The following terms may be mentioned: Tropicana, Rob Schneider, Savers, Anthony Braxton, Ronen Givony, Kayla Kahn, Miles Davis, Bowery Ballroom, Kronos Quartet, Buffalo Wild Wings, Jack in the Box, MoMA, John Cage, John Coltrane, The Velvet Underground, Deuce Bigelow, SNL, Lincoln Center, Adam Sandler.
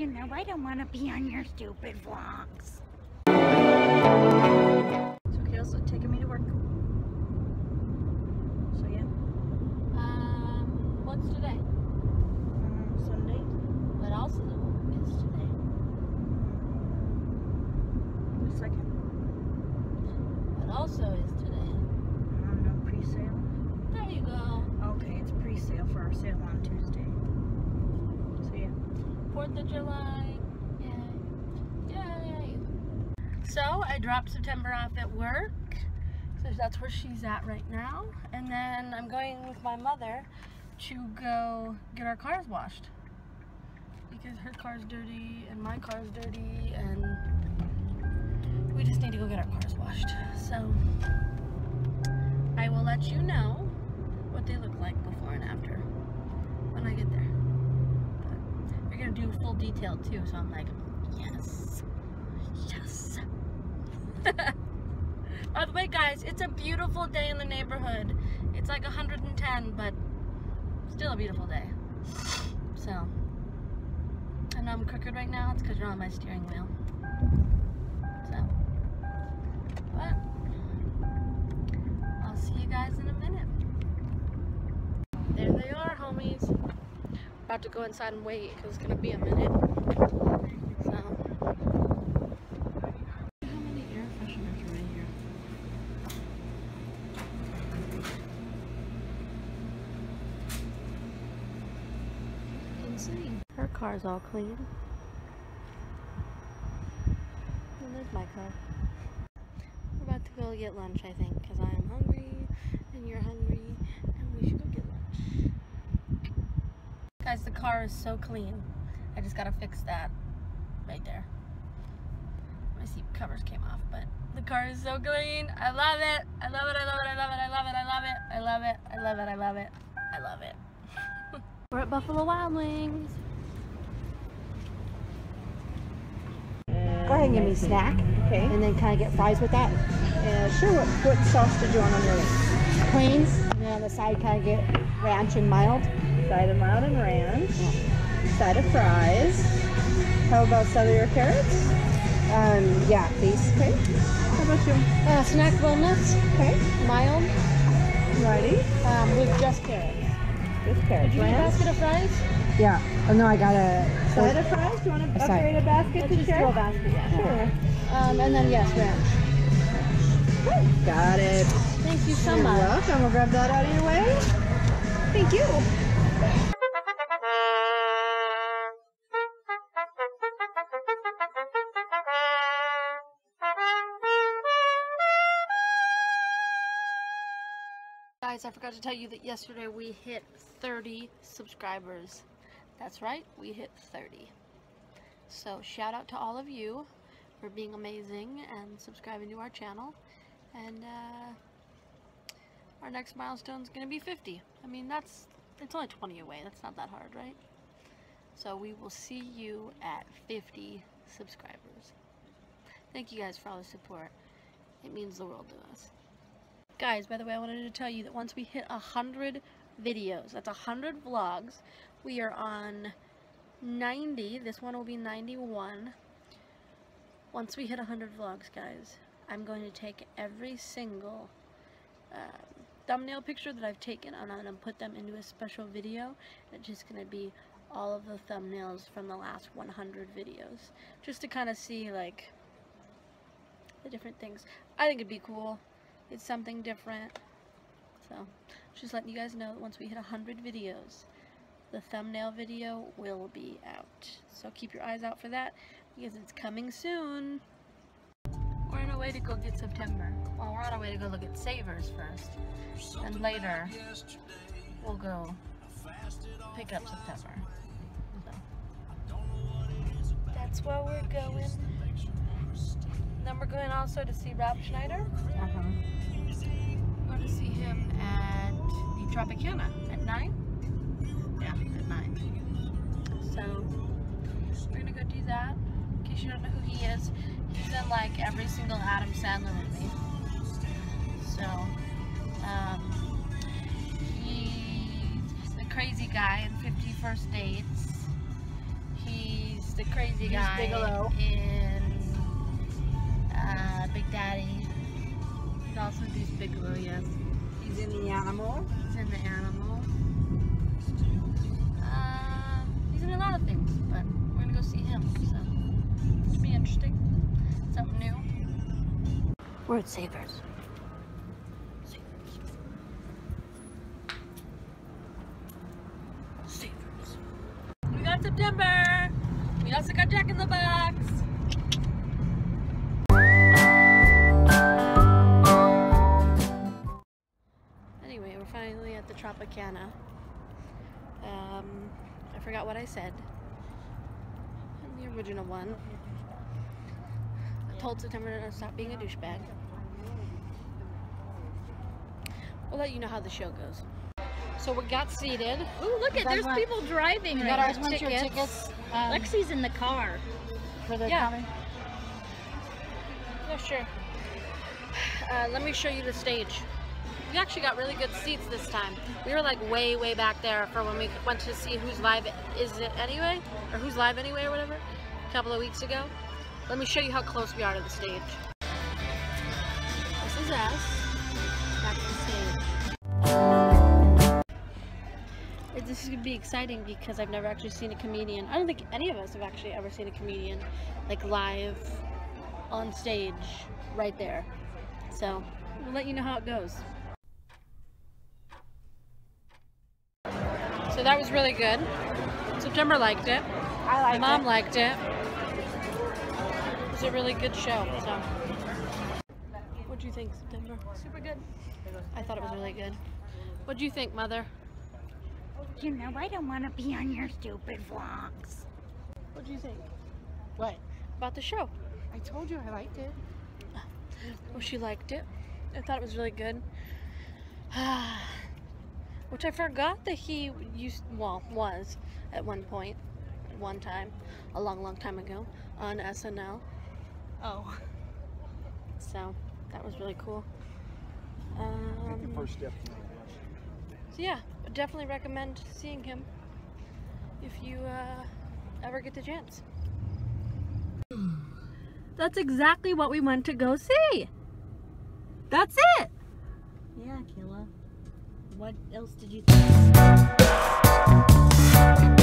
You know, I don't want to be on your stupid vlogs. So Kayla's taking me to work. So yeah. What's today? Sunday. What else is today? The second. What also is today? I don't know, pre-sale. There you go. Okay, it's pre-sale for our sale on Tuesday. 4th of July, yay, yay. So I dropped September off at work, so that's where she's at right now, and then I'm going with my mother to go get our cars washed, because her car's dirty and my car's dirty, and we just need to go get our cars washed. So I will let you know what they look like before and after when I get there. Gonna do full detail too, so I'm like, yes, yes. By the way, guys, it's a beautiful day in the neighborhood. It's like 110, but still a beautiful day. So I know I'm crooked right now. It's because you're on my steering wheel. So, but I'll see you guys in a minute. There they are, homies. About to go inside and wait because it's gonna be a minute. So, how many air fresheners are in here? Insane. Her car's all clean. And there's my car. We're about to go get lunch, I think, because I am hungry and you're hungry, and we should go get lunch. Guys, the car is so clean. I just gotta fix that right there. My seat covers came off, but the car is so clean. I love it. I love it. I love it. I love it. I love it. I love it. I love it. I love it. I love it. I love it. We're at Buffalo Wild Wings. Go ahead and give me a snack. Okay. And then can I get fries with that? Sure. What sauce did you want on your wings? Plains. And then on the side, can I get ranch and mild? Side of mild and ranch, yeah. Side of fries. How about cellular carrots? Yeah, please. Okay. How about you? Snack roll nuts. Okay. Mild. Righty. With just carrots. Just carrots. Did you ranch? Get a basket of fries? Yeah. Oh no, I got a side of fries. Do you want to upgrade a basket to share? A basket, yeah. Sure. And then yes, ranch. Good. Got it. Thank you so much. You're welcome. We'll grab that out of your way. Thank you. Guys, I forgot to tell you that yesterday we hit 30 subscribers. That's right, we hit 30. So shout out to all of you for being amazing and subscribing to our channel. And our next milestone is going to be 50. I mean, that's it's only 20 away. That's not that hard, right? So we will see you at 50 subscribers. Thank you guys for all the support. It means the world to us. Guys, by the way, I wanted to tell you that once we hit 100 videos, that's 100 vlogs, we are on 90. This one will be 91. Once we hit 100 vlogs, guys, I'm going to take every single thumbnail picture that I've taken, and I'm going to put them into a special video. It's just going to be all of the thumbnails from the last 100 videos, just to kind of see like the different things. I think it'd be cool. It's something different. So just letting you guys know that once we hit 100 videos, the thumbnail video will be out, so keep your eyes out for that, because it's coming soon. We're on our way to go get September. Well, we're on our way to go look at Savers first, and later we'll go pick up September. So that's where we're going. Then we're going also to see Rob Schneider. Uh-huh. We're going to see him at the Tropicana at 9. Yeah, at 9. So we're going to go do that. In case you don't know who he is, he's in like every single Adam Sandler movie. So he's the crazy guy in 50 First Dates. He's the crazy guy. Bigelow. And Big Daddy. He's also Deuce Bigelow, yes. He's in The Animal. He's in The Animal. He's in a lot of things, but we're gonna go see him, so it should be interesting. Something new. We're at Savers. We got September. We also got Jack in the Box. Anyway, we're finally at the Tropicana. I forgot what I said. The original one. I told September to stop being a douchebag. We'll let you know how the show goes. So we got seated. Ooh, look at there's people driving right now. We got our tickets. Lexi's in the car. For the coming. Yeah, sure. Let me show you the stage. We actually got really good seats this time. We were like way, way back there for when we went to see Who's Live Is It Anyway? Or Who's Live Anyway or whatever, a couple of weeks ago. Let me show you how close we are to the stage. This is us. That's the stage. This is going to be exciting because I've never actually seen a comedian. I don't think any of us have actually ever seen a comedian like live on stage right there. So we'll let you know how it goes. So that was really good. September liked it. I liked it. My mom liked it. It was a really good show. So what do you think, September? Super good. I thought it was really good. What do you think, Mother? You know, I don't want to be on your stupid vlogs. What do you think? What? About the show. I told you I liked it. Well, she liked it. I thought it was really good. Which I forgot that he used, well, was at one point, one time, a long, long time ago, on SNL. Oh. So, that was really cool. I think the first step to make this. So, yeah. Definitely recommend seeing him if you ever get the chance. That's exactly what we went to go see. That's it. Yeah, Kayla. What else did you think?